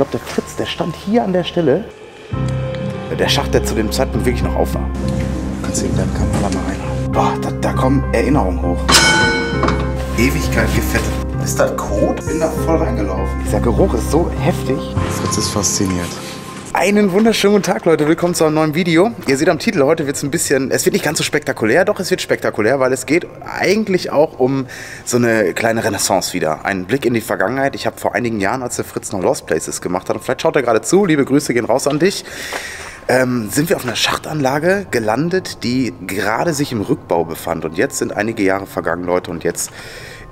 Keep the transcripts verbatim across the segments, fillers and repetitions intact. glaube, der Fritz, der stand hier an der Stelle. Der Schacht, der zu dem Zeitpunkt wirklich noch auf war. Kannst du ihm deinen Kamera mal reinhauen? Boah, da, da kommen Erinnerungen hoch. Ewigkeit gefettet. Ist das Kot? Bin da voll reingelaufen. Dieser Geruch ist so heftig. Fritz ist fasziniert. Einen wunderschönen guten Tag, Leute. Willkommen zu einem neuen Video. Ihr seht am Titel, heute wird es ein bisschen, es wird nicht ganz so spektakulär, doch es wird spektakulär, weil es geht eigentlich auch um so eine kleine Renaissance wieder. Einen Blick in die Vergangenheit. Ich habe vor einigen Jahren, als der Fritz noch Lost Places gemacht hat, und vielleicht schaut er gerade zu, liebe Grüße gehen raus an dich, ähm, sind wir auf einer Schachtanlage gelandet, die gerade sich im Rückbau befand. Und jetzt sind einige Jahre vergangen, Leute, und jetzt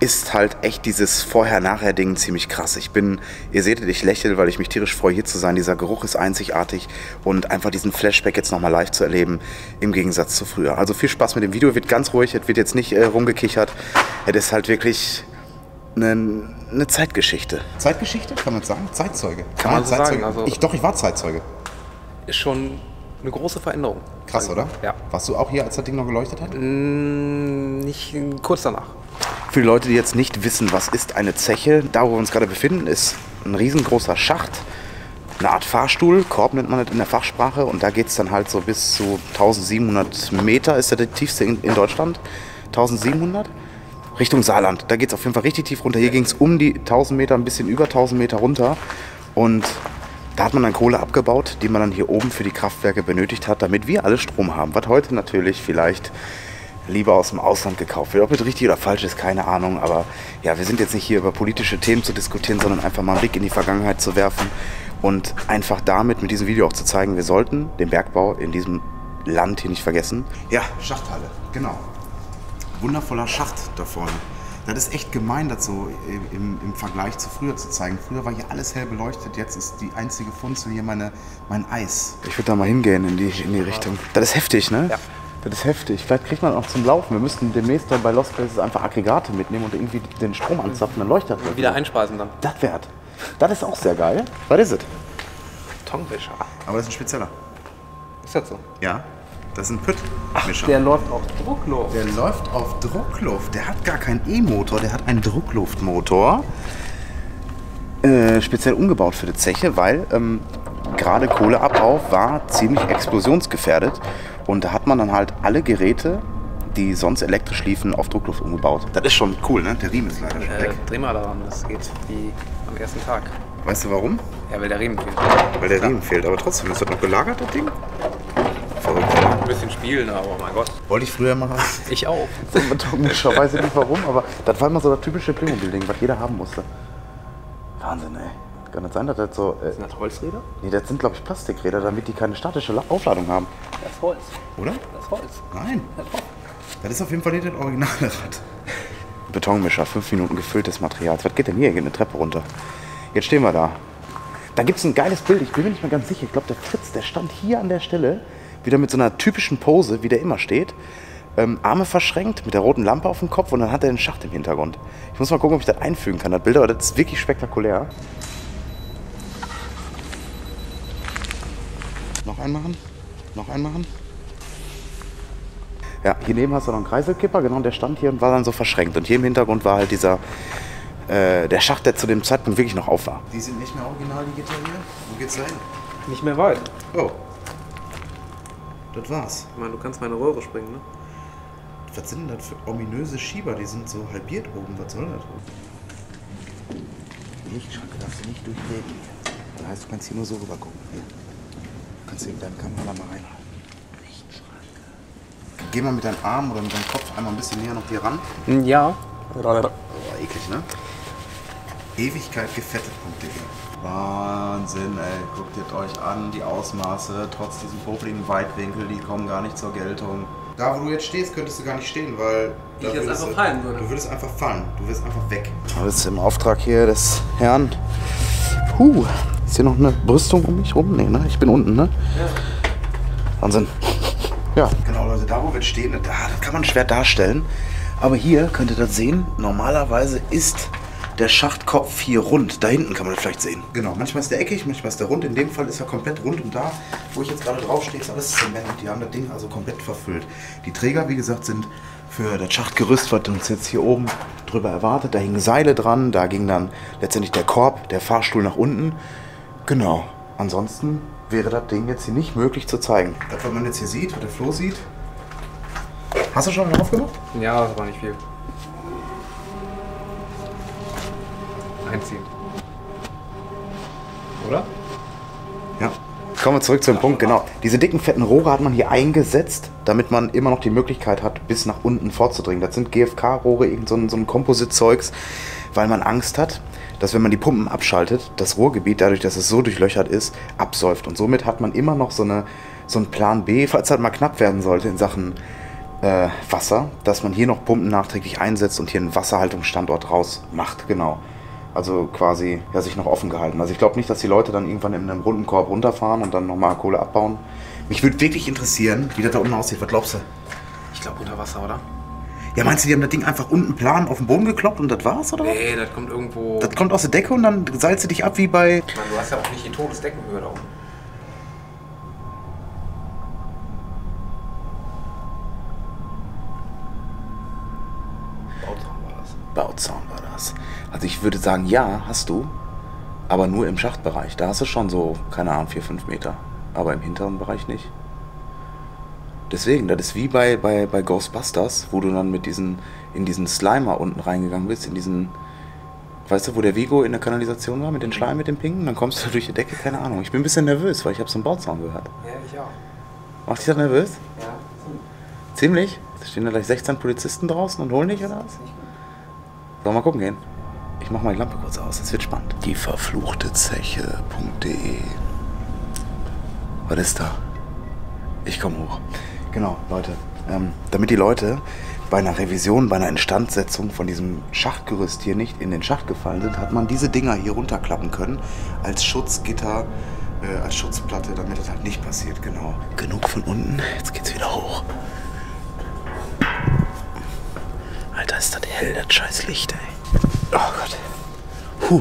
ist halt echt dieses Vorher-Nachher-Ding ziemlich krass. Ich bin, ihr seht, ich lächle, weil ich mich tierisch freue, hier zu sein. Dieser Geruch ist einzigartig und einfach diesen Flashback jetzt nochmal live zu erleben, im Gegensatz zu früher. Also viel Spaß mit dem Video, wird ganz ruhig, es wird jetzt nicht äh, rumgekichert. Es ist halt wirklich eine, eine Zeitgeschichte. Zeitgeschichte? Kann man sagen? Zeitzeuge? Kann man also Zeitzeuge sagen? Also ich, doch, ich war Zeitzeuge. Ist schon eine große Veränderung. Krass, oder? Ja. Warst du auch hier, als das Ding noch geleuchtet hat? Mm, nicht kurz danach. Für die Leute, die jetzt nicht wissen, was ist eine Zeche, da wo wir uns gerade befinden, ist ein riesengroßer Schacht, eine Art Fahrstuhl, Korb nennt man das in der Fachsprache, und da geht es dann halt so bis zu tausendsiebenhundert Meter, ist der tiefste in, in Deutschland, tausendsiebenhundert, Richtung Saarland. Da geht es auf jeden Fall richtig tief runter, hier ging es um die tausend Meter, ein bisschen über tausend Meter runter, und da hat man dann Kohle abgebaut, die man dann hier oben für die Kraftwerke benötigt hat, damit wir alle Strom haben, was heute natürlich vielleicht lieber aus dem Ausland gekauft wird. Ob das richtig oder falsch ist, keine Ahnung. Aber ja, wir sind jetzt nicht hier über politische Themen zu diskutieren, sondern einfach mal einen Blick in die Vergangenheit zu werfen und einfach damit mit diesem Video auch zu zeigen, wir sollten den Bergbau in diesem Land hier nicht vergessen. Ja, Schachthalle, genau. Wundervoller Schacht da vorne. Das ist echt gemein, das so im, im Vergleich zu früher zu zeigen. Früher war hier alles hell beleuchtet, jetzt ist die einzige Funzel hier meine, mein Eis. Ich würde da mal hingehen in die, in die Richtung. Das ist heftig, ne? Ja. Das ist heftig. Vielleicht kriegt man auch zum Laufen. Wir müssten demnächst dann bei Lost Places einfach Aggregate mitnehmen und irgendwie den Strom anzapfen, dann leuchtet das. Wieder einspeisen dann. Das wert. Das ist auch sehr geil. Was ist es? Betonmischer. Aber das ist ein spezieller. Ist das so? Ja. Das ist ein Püttmischer. Der läuft auf Druckluft. Der läuft auf Druckluft. Der hat gar keinen E-Motor, der hat einen Druckluftmotor. Äh, speziell umgebaut für die Zeche, weil ähm, gerade Kohleabbau war ziemlich explosionsgefährdet. Und da hat man dann halt alle Geräte, die sonst elektrisch liefen, auf Druckluft umgebaut. Das ist schon cool, ne? Der Riemen ist leider schon äh, weg. Dreh mal daran, das geht wie am ersten Tag. Weißt du warum? Ja, weil der Riemen fehlt. Weil der Riemen fehlt, aber trotzdem, ist das noch gelagert, das Ding? Verrückt. Ein bisschen spielen, aber mein Gott. Wollte ich früher machen? Ich auch. Ich weiß nicht warum, aber das war immer so das typische Playmobil-Ding, was jeder haben musste. Wahnsinn, ey. Kann das sein, dass das so... Äh, sind das Holzräder? Nee, das sind, glaube ich, Plastikräder, damit die keine statische Aufladung haben. Das ist Holz. Oder? Das ist Holz. Nein. Das ist Holz. Das ist auf jeden Fall nicht das originale Rad. Betonmischer, fünf Minuten gefülltes Material. Was geht denn hier? Hier geht eine Treppe runter. Jetzt stehen wir da. Da gibt es ein geiles Bild, ich bin mir nicht mehr ganz sicher. Ich glaube, der Fritz, der stand hier an der Stelle, wieder mit so einer typischen Pose, wie der immer steht. Ähm, Arme verschränkt, mit der roten Lampe auf dem Kopf, und dann hat er den Schacht im Hintergrund. Ich muss mal gucken, ob ich das einfügen kann, das Bild, aber das ist wirklich spektakulär. Noch einen machen, noch einen machen. Ja, hier neben hast du noch einen Kreiselkipper, genau, der stand hier und war dann so verschränkt. Und hier im Hintergrund war halt dieser, äh, der Schacht, der zu dem Zeitpunkt wirklich noch auf war. Die sind nicht mehr original, die Gitarre hier? Wo geht's da hin? Nicht mehr weit. Oh. Das war's. Ich meine, du kannst meine Röhre springen, ne? Was sind denn das für ominöse Schieber? Die sind so halbiert oben, was soll das? Lichtschranke darfst du nicht durchlegen. Das heißt, du kannst hier nur so rüber gucken. Hier. Kannst du eben deine Kamera mal reinhalten. Lichtschranke. Geh mal mit deinem Arm oder mit deinem Kopf einmal ein bisschen näher noch hier ran. Ja. Boah, eklig, ne? Ewigkeit gefettet punkt de. Wahnsinn, ey. Guckt jetzt euch an, die Ausmaße, trotz diesem popeligen Weitwinkel, die kommen gar nicht zur Geltung. Da, wo du jetzt stehst, könntest du gar nicht stehen, weil... Ich jetzt einfach fallen würde. Du würdest einfach fallen, du wirst einfach weg. Du bist im Auftrag hier des Herrn. Puh. Ist hier noch eine Brüstung um mich rum? Nee, ne? Ich bin unten, ne? Ja. Wahnsinn. Ja. Genau, Leute, da wo wir stehen, da kann man schwer darstellen. Aber hier könnt ihr das sehen. Normalerweise ist der Schachtkopf hier rund. Da hinten kann man das vielleicht sehen. Genau, manchmal ist der eckig, manchmal ist der rund. In dem Fall ist er komplett rund. Und da, wo ich jetzt gerade draufstehe, ist alles Zement. Die haben das Ding also komplett verfüllt. Die Träger, wie gesagt, sind für das Schachtgerüst, was uns jetzt hier oben drüber erwartet. Da hingen Seile dran. Da ging dann letztendlich der Korb, der Fahrstuhl nach unten. Genau. Ansonsten wäre das Ding jetzt hier nicht möglich zu zeigen. Das, was man jetzt hier sieht, was der Flo sieht. Hast du schon drauf gemacht? Ja, das war nicht viel. Einziehen. Oder? Ja. Kommen wir zurück zum ja, Punkt, genau. Diese dicken, fetten Rohre hat man hier eingesetzt, damit man immer noch die Möglichkeit hat, bis nach unten vorzudringen. Das sind G F K-Rohre, irgend so ein, so ein Komposit-Zeugs, weil man Angst hat, dass wenn man die Pumpen abschaltet, das Rohrgebiet, dadurch, dass es so durchlöchert ist, absäuft. Und somit hat man immer noch so, eine, so einen Plan B, falls halt mal knapp werden sollte in Sachen äh, Wasser, dass man hier noch Pumpen nachträglich einsetzt und hier einen Wasserhaltungsstandort raus macht, genau. Also quasi, ja, sich noch offen gehalten. Also ich glaube nicht, dass die Leute dann irgendwann in einem runden Korb runterfahren und dann nochmal Kohle abbauen. Mich würde wirklich interessieren, wie das da unten aussieht. Was glaubst du? Ich glaube unter Wasser, oder? Ja, meinst du, die haben das Ding einfach unten plan auf den Boden gekloppt und das war's, oder? Nee, das kommt irgendwo... Das kommt aus der Decke und dann salzt du dich ab wie bei... Ich meine, du hast ja auch nicht die Todesdeckenhöhe da oben. Bauzaun war das. Bauzaun war das. Also ich würde sagen, ja, hast du, aber nur im Schachtbereich. Da hast du schon so, keine Ahnung, vier, fünf Meter. Aber im hinteren Bereich nicht. Deswegen, das ist wie bei, bei, bei Ghostbusters, wo du dann mit diesen, in diesen Slimer unten reingegangen bist, in diesen, weißt du, wo der Vigo in der Kanalisation war, mit den Schleim, mit dem Pinken, dann kommst du durch die Decke, keine Ahnung. Ich bin ein bisschen nervös, weil ich habe so einen Bauzaun gehört. Ja, ich auch. Macht dich das nervös? Ja. Ziemlich? Da stehen da gleich sechzehn Polizisten draußen und holen dich, oder was? Sollen wir mal gucken gehen? Ich mach mal die Lampe kurz aus, das wird spannend. Die verfluchte Zeche punkt de. Was ist da? Ich komme hoch. Genau, Leute, ähm, damit die Leute bei einer Revision, bei einer Instandsetzung von diesem Schachtgerüst hier nicht in den Schacht gefallen sind, hat man diese Dinger hier runterklappen können als Schutzgitter, äh, als Schutzplatte, damit das halt nicht passiert, genau. Genug von unten, jetzt geht's wieder hoch. Alter, ist das hell, das scheiß Licht, ey. Oh Gott. Puh.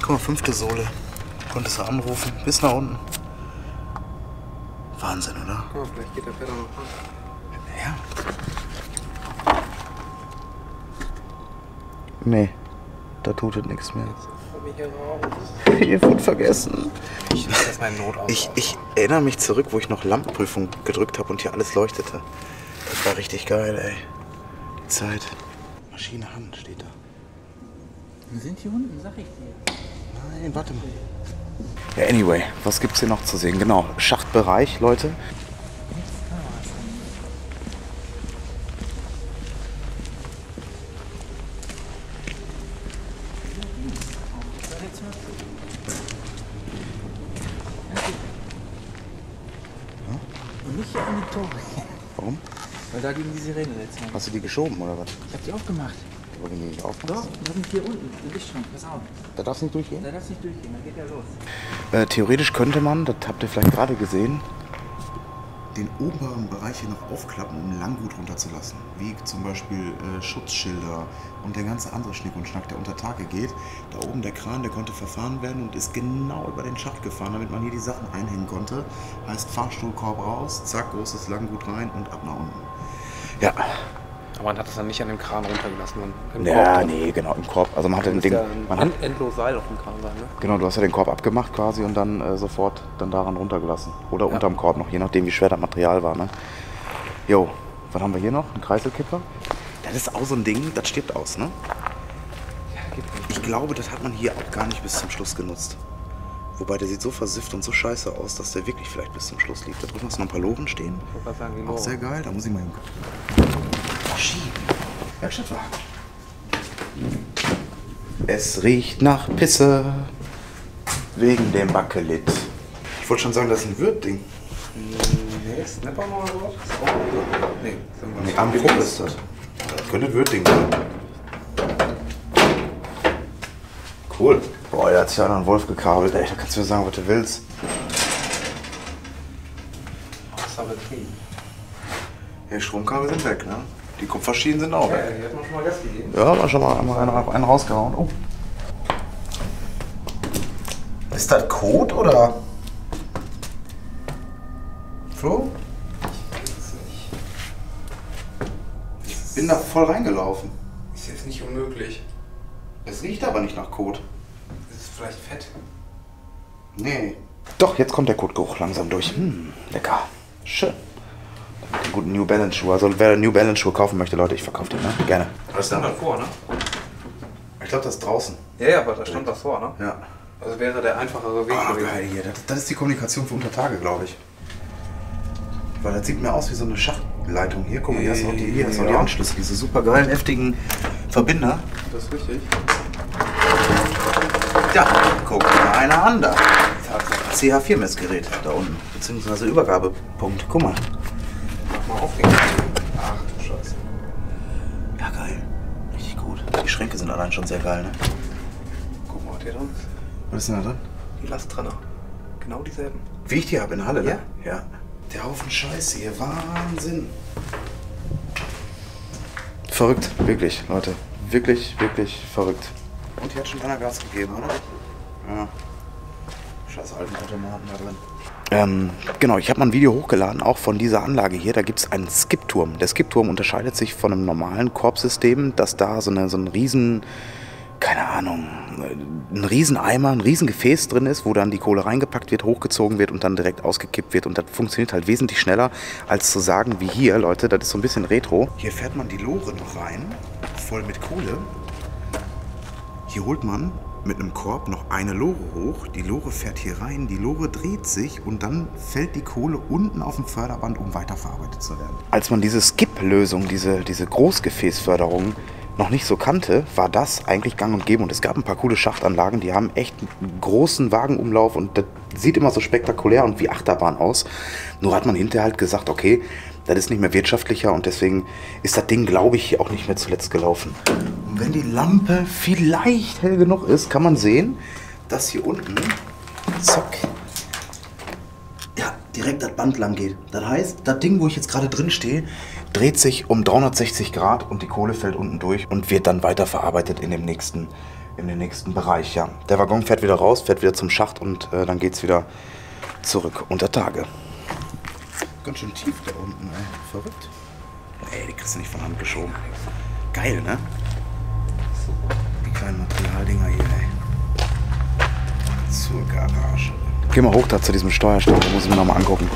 Guck mal, fünfte Sohle. Konntest du anrufen, bis nach unten. Wahnsinn, oder? Oh, vielleicht geht der Feder noch an. Ja. Nee, da tut es nichts mehr. Ihr wurde vergessen. Ich, ich, ich erinnere mich zurück, wo ich noch Lampenprüfung gedrückt habe und hier alles leuchtete. Das war richtig geil, ey. Die Zeit. Maschine Hand steht da. Wir sind hier unten, sag ich dir. Nein, warte mal. Ja, anyway, was gibt's hier noch zu sehen? Genau, Schachtbereich, Leute. Und nicht hier an die Tore. Warum? Weil da gegen die Sirene letztes Mal. Hast du die geschoben oder was? Ich hab die aufgemacht. Doch, wir sind hier unten, im Lichtschrank, pass auf. Da darf es nicht durchgehen? Da darf es nicht durchgehen, da geht ja los. Äh, theoretisch könnte man, das habt ihr vielleicht gerade gesehen, den oberen Bereich hier noch aufklappen, um Langgut runterzulassen. Wie zum Beispiel äh, Schutzschilder und der ganze andere Schnick und Schnack, der unter Tage geht. Da oben der Kran, der konnte verfahren werden und ist genau über den Schacht gefahren, damit man hier die Sachen einhängen konnte. Heißt Fahrstuhlkorb raus, zack, großes Langgut rein und ab nach unten. Ja. Aber man hat das dann nicht an dem Kran runtergelassen. Im ja, Korb nee, genau, im Korb. Also man hat den Ding. Ja ein man hat endlos Seil auf dem Kran sein, ne? Genau, du hast ja den Korb abgemacht quasi und dann äh, sofort dann daran runtergelassen. Oder ja, unterm Korb noch, je nachdem wie schwer das Material war, ne? Jo, was haben wir hier noch? Ein Kreiselkipper? Das ist auch so ein Ding, das stirbt aus, ne? Ich glaube, das hat man hier auch gar nicht bis zum Schluss genutzt. Wobei, der sieht so versifft und so scheiße aus, dass der wirklich vielleicht bis zum Schluss liegt. Da drüben hast du noch ein paar Loren stehen. Ich wollte sagen, auch sehr geil, da muss ich mal hingucken. Werkstattwagen. Es riecht nach Pisse. Wegen dem Bakelit. Ich wollte schon sagen, das ist ein Würdding. Nee, Snapper mal oder was? Ist auch ein Würdding. Nee, nee, Ambirom ist das. Das könnte ein Würdding sein. Cool. Boah, der hat sich ja an einen Wolf gekabelt, ey. Da kannst du mir sagen, was du willst. Was haben wir denn? Die Stromkabel sind weg, ne? Die Kupferschienen sind auch weg. Ja, die hat man schon mal Gas gegeben. Ja, man schon mal einen, einen rausgehauen. Oh. Ist das Kot oder? Flo? Ich weiß es nicht. Ich bin da voll reingelaufen. Ist jetzt nicht unmöglich. Es riecht aber nicht nach Kot. Es ist vielleicht Fett. Nee. Doch, jetzt kommt der Kotgeruch langsam durch. Hm, lecker. Schön. Mit den guten New Balance Schuhe. Also wer New Balance Schuhe kaufen möchte, Leute, ich verkaufe den, ne? Gerne. Das stand davor, ne? Ich glaube, das ist draußen. Ja, ja, aber da stand das vor, ne? Ja. Also wäre der einfachere Weg oh, gewesen. Geil hier. Das, das ist die Kommunikation für unter Tage, glaube ich. Weil das sieht mir aus wie so eine Schachtleitung. Hier, guck mal, hier ist noch die, hier ist noch die Anschlüsse. Diese super geilen, heftigen Verbinder. Das ist richtig. Ja, guck mal einer an da. C H vier Messgerät da unten. Beziehungsweise Übergabepunkt. Guck mal. Mach mal auf den Kopf. Ach du Scheiße. Ja, geil. Richtig gut. Die Schränke sind allein schon sehr geil, ne? Guck mal, was hier drin ist. Was ist denn da drin? Die Lasttrenner. Genau dieselben. Wie ich die habe in Halle, ne? Ja. Ja. Der Haufen Scheiße hier, Wahnsinn. Verrückt, wirklich, Leute. Wirklich, wirklich verrückt. Und hier hat schon einer Gas gegeben, oder? Ja. Scheiß alten Automaten da drin. Ähm, genau, ich habe mal ein Video hochgeladen, auch von dieser Anlage hier. Da gibt es einen Skip-Turm. Der Skip-Turm unterscheidet sich von einem normalen Korbsystem, dass da so, eine, so ein riesen... keine Ahnung, ein Rieseneimer, ein Riesengefäß drin ist, wo dann die Kohle reingepackt wird, hochgezogen wird und dann direkt ausgekippt wird. Und das funktioniert halt wesentlich schneller, als zu sagen, wie hier, Leute, das ist so ein bisschen retro. Hier fährt man die Lore noch rein, voll mit Kohle. Hier holt man mit einem Korb noch eine Lore hoch, die Lore fährt hier rein, die Lore dreht sich und dann fällt die Kohle unten auf dem Förderband, um weiterverarbeitet zu werden. Als man diese Skip-Lösung, diese, diese Großgefäßförderung noch nicht so kannte, war das eigentlich gang und gäbe. Und es gab ein paar coole Schachtanlagen, die haben echt einen großen Wagenumlauf und das sieht immer so spektakulär und wie Achterbahn aus. Nur hat man hinterher halt gesagt, okay, das ist nicht mehr wirtschaftlicher und deswegen ist das Ding, glaube ich, auch nicht mehr zuletzt gelaufen. Und wenn die Lampe vielleicht hell genug ist, kann man sehen, dass hier unten, zack, ja, direkt das Band lang geht. Das heißt, das Ding, wo ich jetzt gerade drin stehe, dreht sich um dreihundertsechzig Grad und die Kohle fällt unten durch und wird dann weiterverarbeitet in dem nächsten, in dem nächsten Bereich. Ja. Der Waggon fährt wieder raus, fährt wieder zum Schacht und äh, dann geht es wieder zurück unter Tage. Ganz schön tief da unten, ey. Verrückt. Ey, die kriegst du nicht von Hand geschoben. Geil, ne? Die kleinen Materialdinger hier, ey. Zur Garage. Geh mal hoch da zu diesem Steuerstand, da muss ich mir nochmal angucken.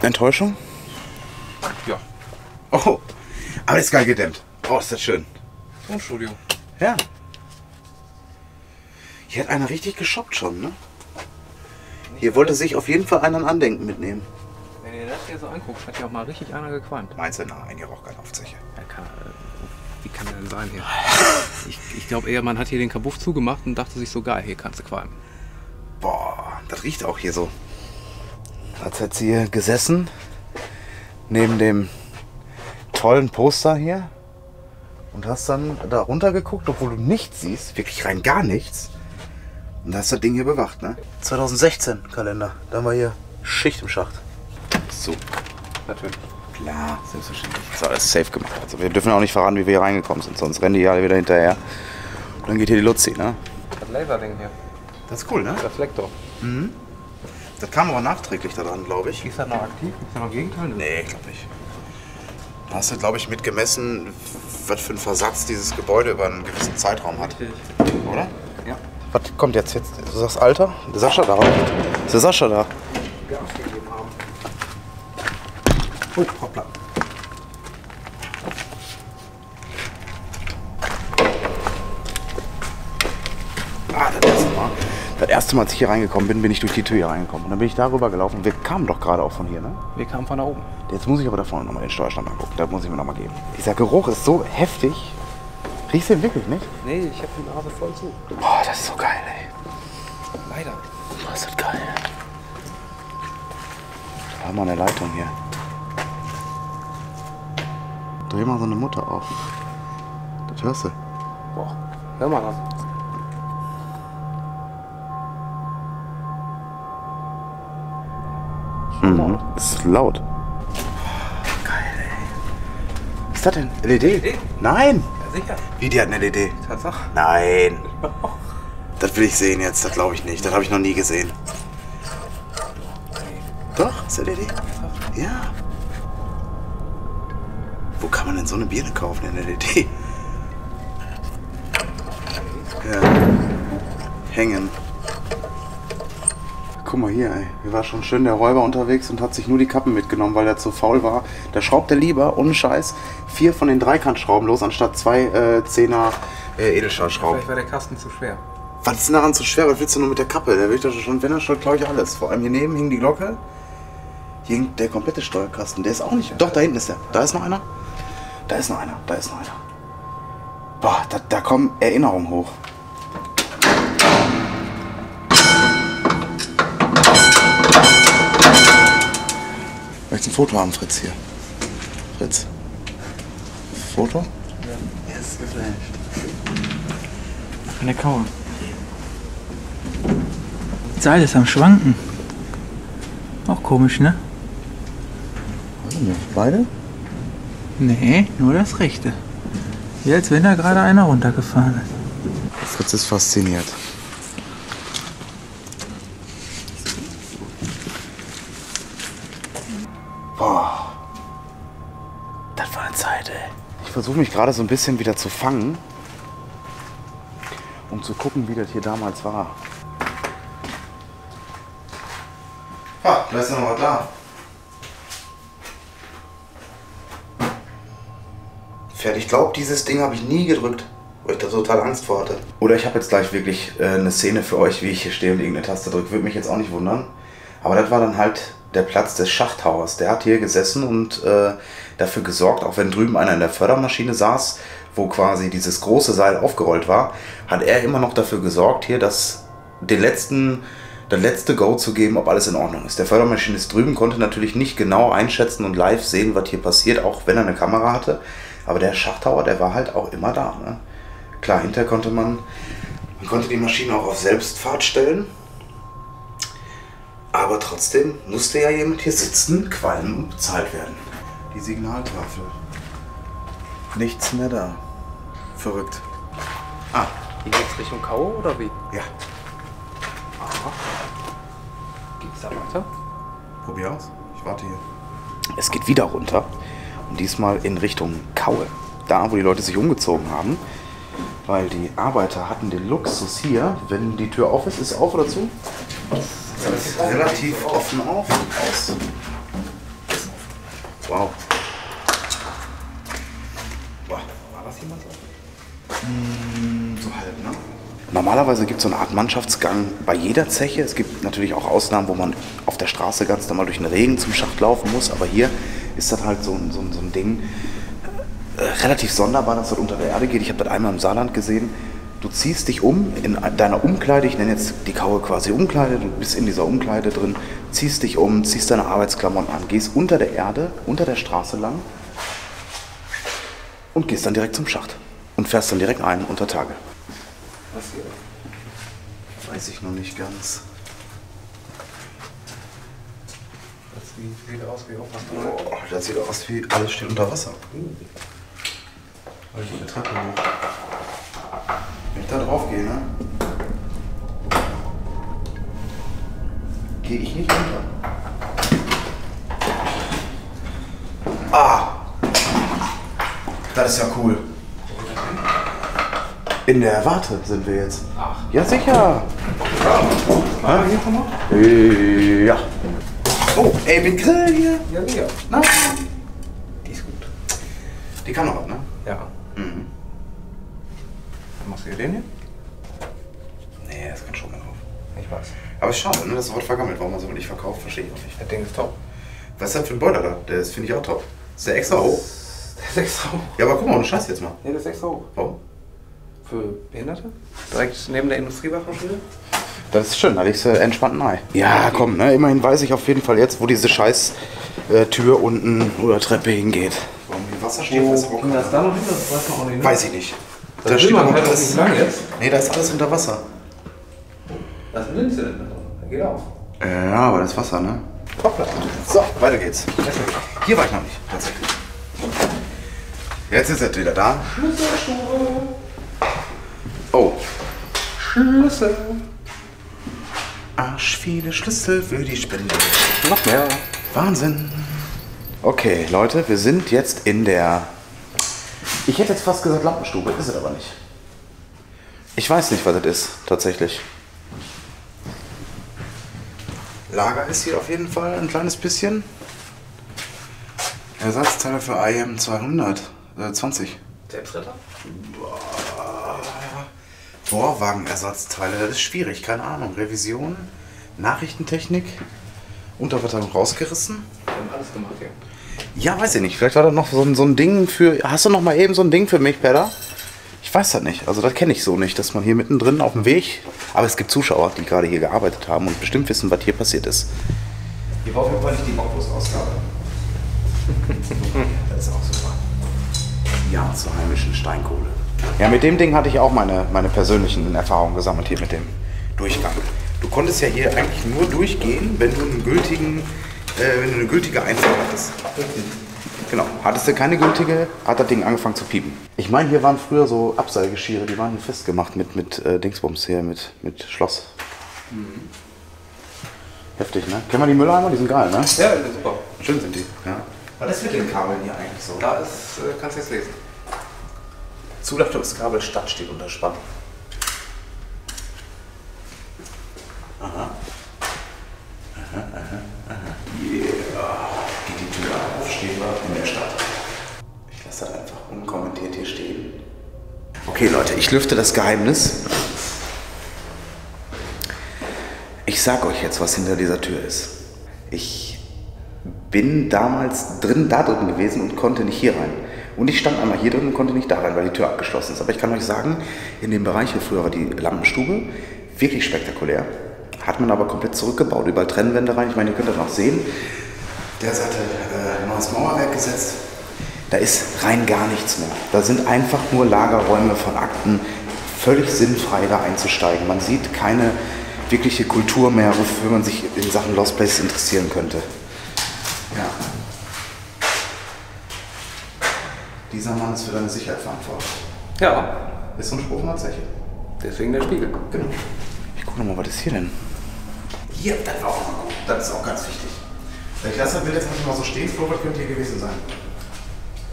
Enttäuschung? Ja. Oh, aber ist geil gedämmt. Oh, ist das schön. Tonstudio. Ja. Hier hat einer richtig geshoppt schon, ne? Hier wollte sich auf jeden Fall einen Andenken mitnehmen. Wenn ihr das hier so anguckt, hat ja auch mal richtig einer gequalmt. Meinst du, nein, hier raucht keiner auf sich. Ja, kann, wie kann der denn sein hier? Ich, ich glaube eher, man hat hier den Kabuff zugemacht und dachte sich so, geil, hier kannst du qualmen. Boah, das riecht auch hier so. Als hätte sie hier gesessen, neben dem tollen Poster hier und hast dann da runter geguckt, obwohl du nichts siehst, wirklich rein gar nichts. Und hast das Ding hier bewacht, ne? zweitausendsechzehn Kalender, da haben wir hier Schicht im Schacht. So, natürlich. Klar, selbstverständlich. Das ist alles safe gemacht. Also wir dürfen auch nicht verraten, wie wir hier reingekommen sind, sonst rennen die alle wieder hinterher. Und dann geht hier die Luzi, ne? Das Laserding hier. Das ist cool, ne? Reflektor. Mhm. Das kam aber nachträglich da dran, glaube ich. Ist das noch aktiv? Ist das noch Gegenteil? Nee, glaube ich. Da hast du, glaube ich, mitgemessen, was für einen Versatz dieses Gebäude über einen gewissen Zeitraum hat. Oder? Ja. Was kommt jetzt? Jetzt? Du sagst Alter? Der Sascha da. Ist der Sascha da? Ja, gegeben haben. Oh, hoppla. Ah, das erste Mal. Das erste Mal, als ich hier reingekommen bin, bin ich durch die Tür hier reingekommen. Und dann bin ich darüber gelaufen. Wir kamen doch gerade auch von hier, ne? Wir kamen von da oben. Jetzt muss ich aber da vorne nochmal den Steuerstand angucken. Da muss ich mir nochmal geben. Dieser Geruch ist so heftig. Riechst du den wirklich nicht? Nee, ich hab die Nase voll zu. Boah, das ist so geil, ey. Leider. Boah, ist das geil. Da haben wir eine Leitung hier. Dreh mal so eine Mutter auf. Das hörst du. Boah, hör mal das. Mhm. Ist laut. Oh, geil, ey. Was ist das denn? L E D? L E D? Nein! Ja, sicher. Wie, die hat eine L E D? Tatsache. Nein. Das will ich sehen jetzt, das glaube ich nicht. Das habe ich noch nie gesehen. Doch, ist L E D? Ja. Wo kann man denn so eine Birne kaufen in der D D? Ja. Hängen. Guck mal hier, ey. Hier war schon schön der Räuber unterwegs und hat sich nur die Kappen mitgenommen, weil er zu faul war. Da schraubt er lieber, ohne Scheiß, vier von den Dreikantschrauben los, anstatt zwei äh, Zehner äh, Edelstahlschrauben. Vielleicht war der Kasten zu schwer. Was ist denn daran zu schwer? Was willst du nur mit der Kappe? Der will ich doch schon, wenn er schon, glaube ich, alles. Vor allem hier neben hing die Glocke. Hier hing der komplette Steuerkasten. Der ist auch nicht. Doch, da hinten ist der. Da ist noch einer. Da ist noch einer. Da ist noch einer. Boah, da, da kommen Erinnerungen hoch. Möchtest du ein Foto haben, Fritz, hier? Fritz. Foto? Ja. Er ist geflasht. Von der Kaue. Das Seil ist am Schwanken. Auch komisch, ne? Beide? Nee, nur das rechte. Wie als wenn da gerade einer runtergefahren ist. Fritz ist fasziniert. Boah. Das war eine Zeit, ey. Ich versuche mich gerade so ein bisschen wieder zu fangen, um zu gucken, wie das hier damals war. Ah, da ist noch was da. Pferd, ich glaube, dieses Ding habe ich nie gedrückt, weil ich da total Angst vor hatte. Oder ich habe jetzt gleich wirklich äh, eine Szene für euch, wie ich hier stehe und irgendeine Taste drücke. Würde mich jetzt auch nicht wundern. Aber das war dann halt der Platz des Schachthauers. Der hat hier gesessen und äh, dafür gesorgt, auch wenn drüben einer in der Fördermaschine saß, wo quasi dieses große Seil aufgerollt war, hat er immer noch dafür gesorgt, hier, dass den letzten... das letzte Go zu geben, ob alles in Ordnung ist. Der Fördermaschinist drüben konnte natürlich nicht genau einschätzen und live sehen, was hier passiert, auch wenn er eine Kamera hatte. Aber der Schachthauer, der war halt auch immer da. Ne? Klar, hinterher konnte man, man konnte die Maschine auch auf Selbstfahrt stellen. Aber trotzdem musste ja jemand hier sitzen, qualmen und bezahlt werden. Die Signaltafel. Nichts mehr da. Verrückt. Ah. Hier geht's Richtung Kau oder wie? Ja. Da weiter. Probier aus. Ich warte hier. Es geht wieder runter. Und diesmal in Richtung Kaue. Da, wo die Leute sich umgezogen haben. Weil die Arbeiter hatten den Luxus hier, wenn die Tür auf ist, ist auf oder zu? Das ist relativ offen auf. Aus. Wow. War das jemand so? So halb, ne? Normalerweise gibt es so eine Art Mannschaftsgang bei jeder Zeche. Es gibt natürlich auch Ausnahmen, wo man auf der Straße ganz normal durch den Regen zum Schacht laufen muss. Aber hier ist das halt so ein, so ein, so ein Ding, äh, relativ sonderbar, dass das unter der Erde geht. Ich habe das einmal im Saarland gesehen. Du ziehst dich um in deiner Umkleide, ich nenne jetzt die Kaue quasi Umkleide, du bist in dieser Umkleide drin, ziehst dich um, ziehst deine Arbeitsklamotten an, gehst unter der Erde, unter der Straße lang und gehst dann direkt zum Schacht und fährst dann direkt ein unter Tage. Was hier? Weiß ich noch nicht ganz. Das sieht aus wie Aufwasser. Oh, das sieht aus wie alles steht unter Wasser. Weil ich eine Treppe hoch. Wenn ich da drauf gehe, ne? Gehe ich nicht runter. Ah! Das ist ja cool. In der Warte sind wir jetzt. Ach. Ja, sicher. Ja. Hier ja. Oh, ey, mit Grill hier. Ja, ja. Na? Die ist gut. Die kann noch was, ne? Ja. Mhm. Dann machst du hier den hier? Nee, das kann schon mal drauf. Ich weiß. Aber es ist schade, ne? Das Wort vergammelt. Warum man so nicht verkauft, verstehe ich auch nicht. Das Ding ist top. Was ist das für ein Boiler da? Der ist, finde ich, auch top. Ist der extra hoch? Der ist extra hoch. Ja, aber guck mal, ohne Scheiß jetzt mal. Nee, der ist extra hoch. Warum? Für Behinderte? Direkt neben der Industriewaffenschule? Das ist schön, da liegst du entspannt nahe. Ja, komm, ne? Immerhin weiß ich auf jeden Fall jetzt, wo diese scheiß äh, Tür unten oder Treppe hingeht. Warum die Wasser steht, oh, weiß auch keiner. Das da noch hin, das weiß noch nicht, ne? Weiß ich nicht. Da, da steht man noch halt alles nicht lang jetzt. Nee, da ist alles unter Wasser. Das ist ein Linse, da geht auch. Ja, aber das ist Wasser, ne? Hoppla. So, weiter geht's. Hier war ich noch nicht. Jetzt ist er wieder da. Schlüsselschuhe. Oh. Schlüssel. Arsch viele Schlüssel für die Spinde. Noch mehr. Wahnsinn. Okay, Leute, wir sind jetzt in der... Ich hätte jetzt fast gesagt Lampenstube, ist es aber nicht. Ich weiß nicht, was das ist, tatsächlich. Lager ist hier auf jeden Fall ein kleines bisschen. Ersatzteile für I M zweihundertzwanzig. Selbstretter? Boah. Vorwagenersatzteile, das ist schwierig, keine Ahnung. Revision, Nachrichtentechnik, Unterverteilung rausgerissen. Wir haben alles gemacht hier. Ja, weiß ich nicht. Vielleicht war da noch so ein, so ein Ding für... Hast du noch mal eben so ein Ding für mich, Pedda? Ich weiß das nicht. Also das kenne ich so nicht, dass man hier mittendrin auf dem Weg... Aber es gibt Zuschauer, die gerade hier gearbeitet haben und bestimmt wissen, was hier passiert ist. Hier war auf jeden Fall nicht die Bockwurst-Ausgabe. Das ist auch super. Ja, zur heimischen Steinkohle. Ja, mit dem Ding hatte ich auch meine, meine persönlichen Erfahrungen gesammelt hier mit dem Durchgang. Du konntest ja hier eigentlich nur durchgehen, wenn du einen gültigen... Äh, wenn du eine gültige Einfahrt hattest. Genau. Hattest du keine gültige, hat das Ding angefangen zu piepen. Ich meine, hier waren früher so Abseilgeschirre, die waren festgemacht mit, mit äh, Dingsbums hier, mit, mit Schloss. Mhm. Heftig, ne? Kennen wir die Mülleimer? Die sind geil, ne? Ja, super. Schön sind die. Ja. Was ist mit den Kabeln hier eigentlich so? Da ist, äh, kannst du jetzt lesen. Zulaufungskabel Stadt steht unter Spannung. Aha. In der Stadt. Ich lasse das einfach unkommentiert hier stehen. Okay Leute, ich lüfte das Geheimnis. Ich sag euch jetzt, was hinter dieser Tür ist. Ich bin damals drin, da drin gewesen und konnte nicht hier rein. Und ich stand einmal hier drin und konnte nicht da rein, weil die Tür abgeschlossen ist. Aber ich kann euch sagen, in dem Bereich hier früher war die Lampenstube wirklich spektakulär. Hat man aber komplett zurückgebaut, überall Trennwände rein. Ich meine, ihr könnt das noch sehen. Der Seite äh, neues Mauerwerk gesetzt. Da ist rein gar nichts mehr. Da sind einfach nur Lagerräume von Akten. Völlig sinnfrei da einzusteigen. Man sieht keine wirkliche Kultur mehr, wofür man sich in Sachen Lost Places interessieren könnte. Ja. Dieser Mann ist für deine Sicherheit verantwortlich. Ja. Ist so ein Spruch in der Zeche. Deswegen der Spiegel. Genau. Ich gucke nochmal, was ist hier denn? Hier, das war auch mal gut. Das ist auch ganz wichtig. Ich lasse das Bild jetzt einfach mal so stehen. Flo, was könnte hier gewesen sein?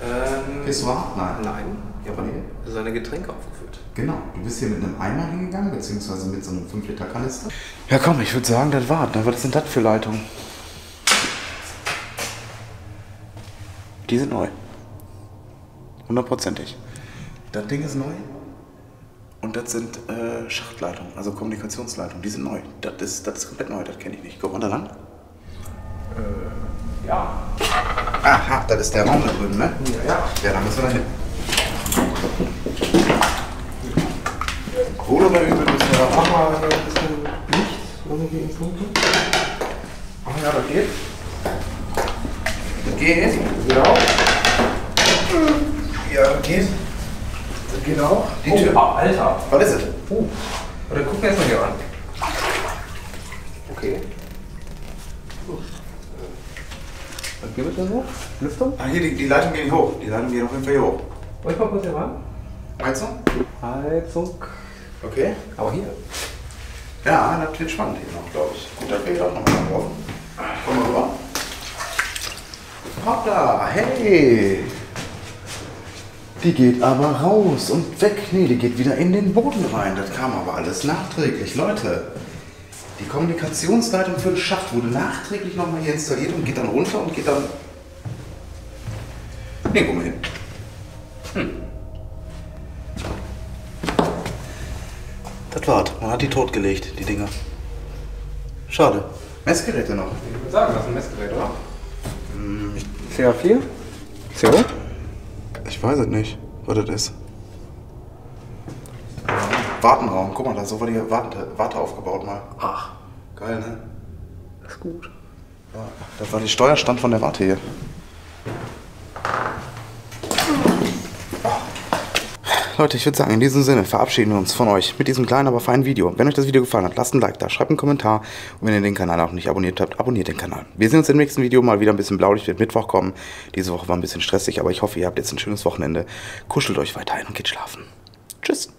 Ähm. Pissoir? Nein. Nein. Ja, aber nee. Seine Getränke aufgeführt. Genau. Du bist hier mit einem Eimer hingegangen, beziehungsweise mit so einem fünf Liter Kanister. Ja, komm, ich würde sagen, das war's. Was ist denn das für Leitungen? Die sind neu. Hundertprozentig. Das Ding ist neu. Und das sind äh, Schachtleitungen, also Kommunikationsleitungen. Die sind neu. Das ist, das ist komplett neu. Das kenne ich nicht. Guck mal da lang. Ja. Aha, das ist der Raum da drüben, ne? Ja. Ja, da müssen wir da hin. Wohl oder übel müssen wir da machen. Mal ein bisschen Licht, irgendwie im Dunkeln. Ach ja, das geht. Das geht. Ja. Ja, das geht. Das geht auch. Die Tür. Oh, Alter. Was ist das? Oh. Oder gucken wir jetzt mal hier an. Okay. Was geht denn so? Lüftung? Ah, hier, die, die Leitung geht hoch. Die Leitung geht auf jeden Fall hier hoch. Wollt ihr mal kurz hier ran? Heizung? Heizung. Okay. Aber hier? Ja, das wird spannend hier noch, glaube ich. Gut, da geht auch noch mal drauf. Komm mal rüber. Hoppla, hey! Die geht aber raus und weg. Nee, die geht wieder in den Boden rein. Das kam aber alles nachträglich, Leute. Die Kommunikationsleitung für den Schacht wurde nachträglich nochmal hier installiert und geht dann runter und geht dann nirgendwo mal hin. Hm. Das war's. Man hat die totgelegt, die Dinger. Schade. Messgeräte noch. Ich würde sagen, das ist ein Messgerät, oder? Hm. C A vier? C O? Ich weiß es nicht, was das ist. Wartenraum, guck mal, da ist so war die Warte, Warte aufgebaut mal. Ach. Geil, ne? Das ist gut. Ja, das war der Steuerstand von der Warte hier. Leute, ich würde sagen, in diesem Sinne verabschieden wir uns von euch mit diesem kleinen, aber feinen Video. Wenn euch das Video gefallen hat, lasst ein Like da, schreibt einen Kommentar. Und wenn ihr den Kanal auch nicht abonniert habt, abonniert den Kanal. Wir sehen uns im nächsten Video mal wieder ein bisschen blaulich, wird Mittwoch kommen. Diese Woche war ein bisschen stressig, aber ich hoffe, ihr habt jetzt ein schönes Wochenende. Kuschelt euch weiterhin und geht schlafen. Tschüss.